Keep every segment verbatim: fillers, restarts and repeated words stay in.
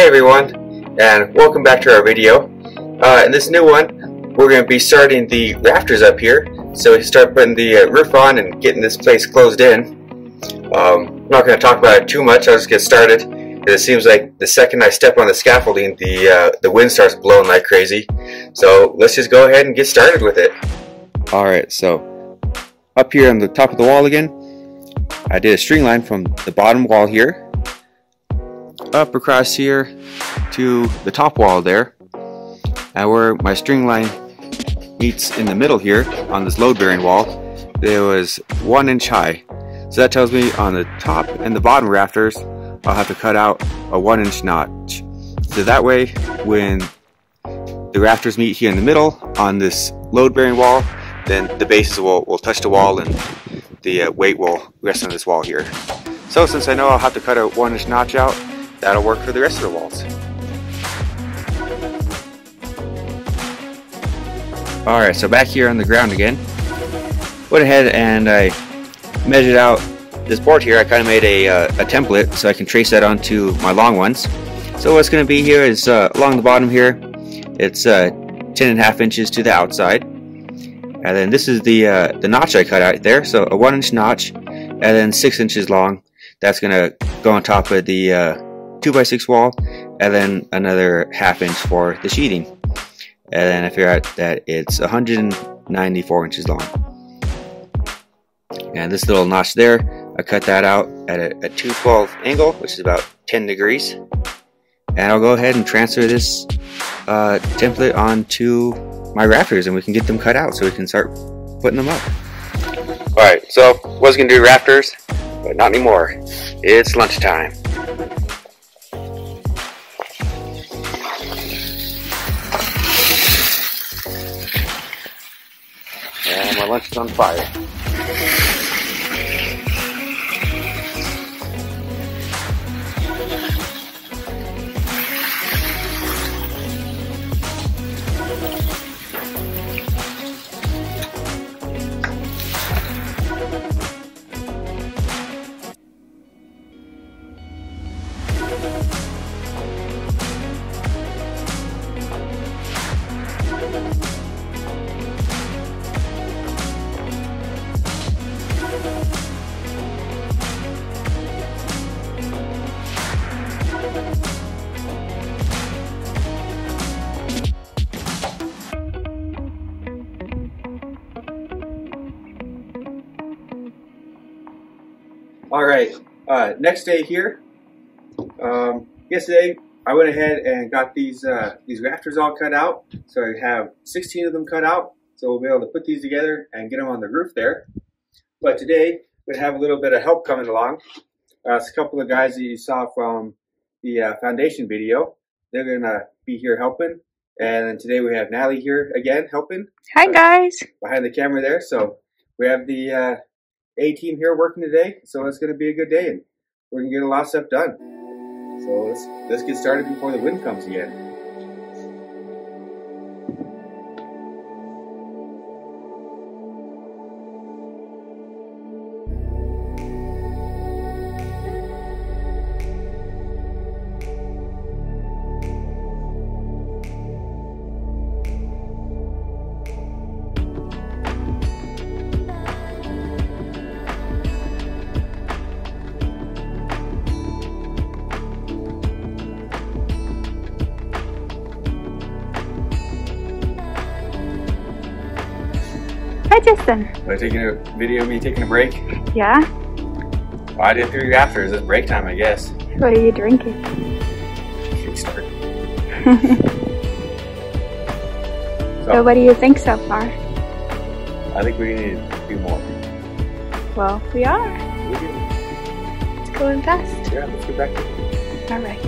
Hey everyone, and welcome back to our video. Uh, in this new one, we're going to be starting the rafters up here. So we start putting the uh, roof on and getting this place closed in. Um, I'm not going to talk about it too much. I'll just get started. It seems like the second I step on the scaffolding, the uh, the wind starts blowing like crazy. So let's just go ahead and get started with it. All right. So up here on the top of the wall again, I did a string line from the bottom wall here up across here to the top wall there, and where my string line meets in the middle here on this load bearing wall, there was one inch high. So that tells me on the top and the bottom rafters I'll have to cut out a one inch notch, so that way when the rafters meet here in the middle on this load bearing wall, then the bases will, will touch the wall and the uh, weight will rest on this wall here. So since I know I'll have to cut a one inch notch out, that'll work for the rest of the walls. Alright, so back here on the ground again, went ahead and I measured out this board here. I kind of made a, uh, a template so I can trace that onto my long ones. So what's going to be here is uh, along the bottom here, it's uh, ten and a half inches to the outside. And then this is the, uh, the notch I cut out there, so a one inch notch, and then six inches long. That's going to go on top of the uh, two by six wall, and then another half inch for the sheathing. And then I figure out that it's one hundred ninety-four inches long. And this little notch there, I cut that out at a, a two twelve angle, which is about ten degrees. And I'll go ahead and transfer this uh, template onto my rafters, and we can get them cut out so we can start putting them up. Alright, so I was going to do rafters, but not anymore. It's lunchtime. And my lunch is on fire. Alright, uh, next day here. Um, yesterday I went ahead and got these uh, these rafters all cut out. So I have sixteen of them cut out. So we'll be able to put these together and get them on the roof there. But today we have a little bit of help coming along. Uh, it's a couple of guys that you saw from the uh, foundation video. They're going to be here helping. And then today we have Natalie here again helping. Hi guys! Uh, behind the camera there. So we have the uh, A-team here working today, so it's going to be a good day and we're going to get a lot of stuff done. So let's, let's get started before the wind comes again. Justin. Am I taking a video of me taking a break? Yeah. Well, I did three rafters. It's break time, I guess. What are you drinking? Kickstart. so, so what do you think so far? I think we need to do more. Well, we are. We do. It's going fast. Yeah, let's get back to it. All right.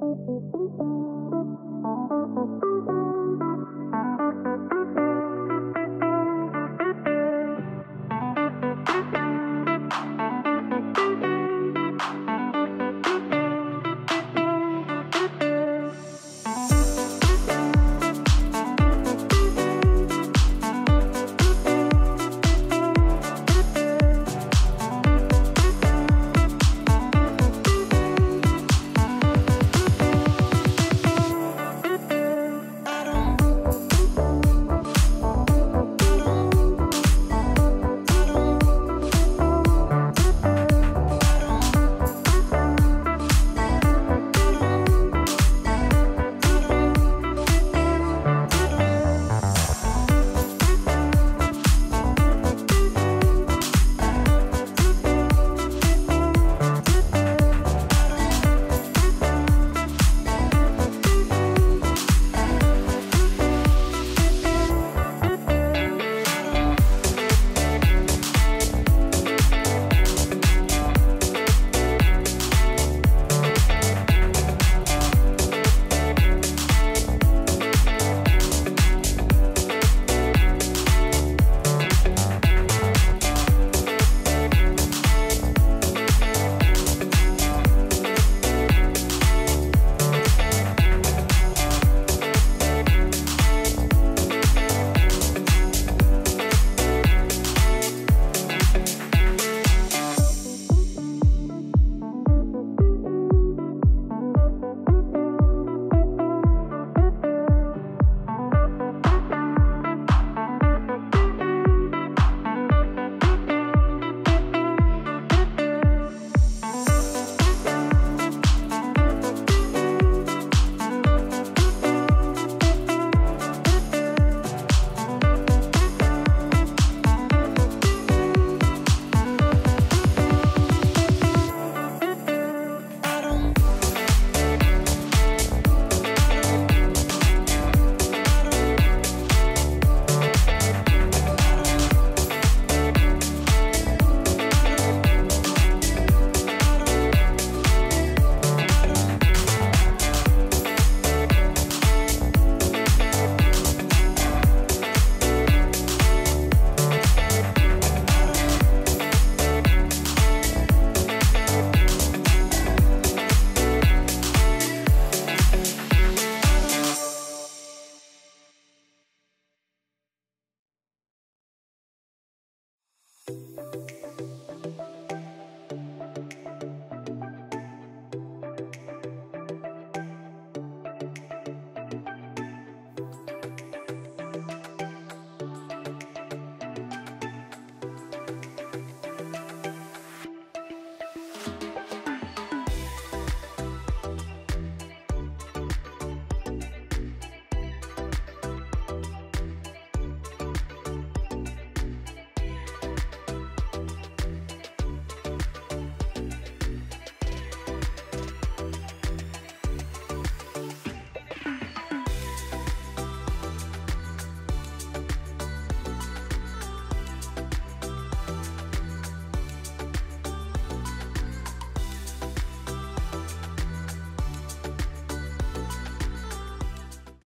Thank you.